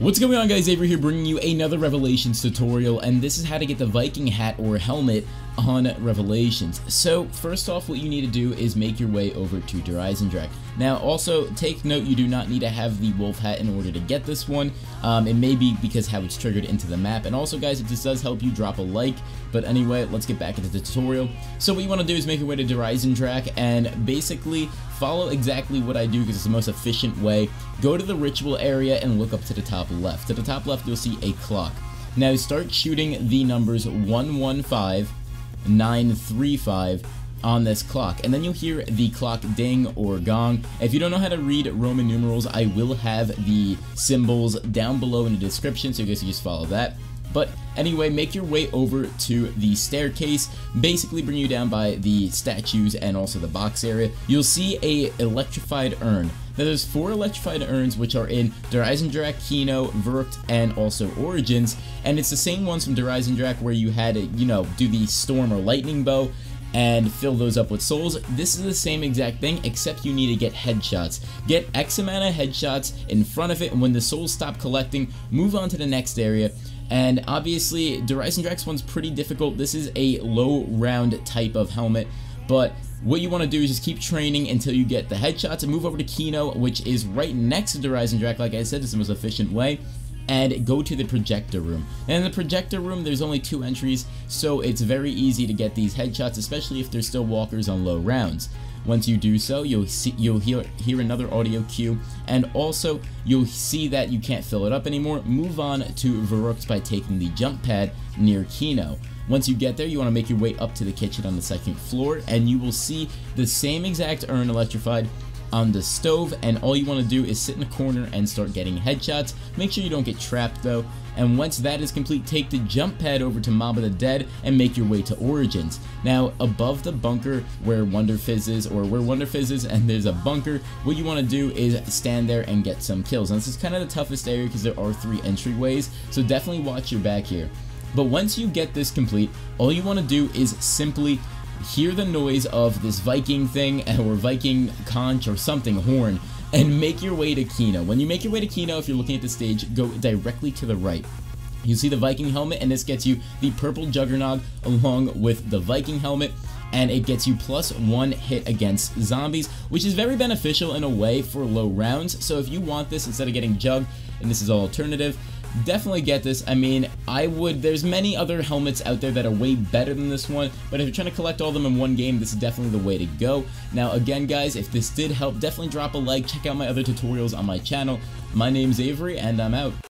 What's going on, guys? Avery here, bringing you another Revelations tutorial, and this is how to get the Viking hat or helmet on Revelations. So first off, what you need to do is make your way over to Der Eisendrache. Now also take note, you do not need to have the wolf hat in order to get this one. It may be because how it's triggered into the map, and also guys, if this does help you, drop a like. But anyway, let's get back into the tutorial. So what you want to do is make your way to Der Eisendrache and basically follow exactly what I do because it's the most efficient way. Go to the ritual area and look up to the top left. To the top left, you'll see a clock. Now start shooting the numbers 115935 on this clock, and then you'll hear the clock ding or gong. If you don't know how to read Roman numerals, I will have the symbols down below in the description, so you guys can just follow that. But anyway, make your way over to the staircase, basically bring you down by the statues and also the box area. You'll see a electrified urn. Now there's 4 electrified urns which are in Der Eisendrache, Kino, Verruckt, and also Origins. And it's the same ones from Der Eisendrache where you had to, you know, do the storm or lightning bow and fill those up with souls. This is the same exact thing, except you need to get headshots. Get X amount of headshots in front of it, and when the souls stop collecting, move on to the next area. And obviously, Der Eisendrache's one's pretty difficult. This is a low round type of helmet, but what you want to do is just keep training until you get the headshots and move over to Kino, which is right next to Der Eisendrache. Like I said, it's the most efficient way. And go to the projector room. And in the projector room, there's only 2 entries, so it's very easy to get these headshots, especially if there's still walkers on low rounds. Once you do so, you'll hear another audio cue, and also you'll see that you can't fill it up anymore. Move on to Verruckt by taking the jump pad near Kino. Once you get there, you want to make your way up to the kitchen on the 2nd floor, and you will see the same exact urn electrified on the stove, and all you want to do is sit in a corner and start getting headshots. Make sure you don't get trapped though, and once that is complete, take the jump pad over to Mob of the Dead and make your way to Origins. Now above the bunker where Wonderfizz is, or where Wonderfizz is, and there's a bunker, what you want to do is stand there and get some kills. And this is kind of the toughest area because there are 3 entryways, so definitely watch your back here. But once you get this complete, all you want to do is simply hear the noise of this Viking thing or Viking conch or something horn and make your way to Kino. When you make your way to Kino, if you're looking at the stage, go directly to the right. You see the Viking helmet, and this gets you the purple juggernaut along with the Viking helmet, and it gets you +1 hit against zombies, which is very beneficial in a way for low rounds. So if you want this instead of getting jug, and this is all alternative, definitely get this. I mean, there's many other helmets out there that are way better than this one, but if you're trying to collect all of them in one game, this is definitely the way to go. Now again guys, if this did help, definitely drop a like, check out my other tutorials on my channel. My name's Avery, and I'm out.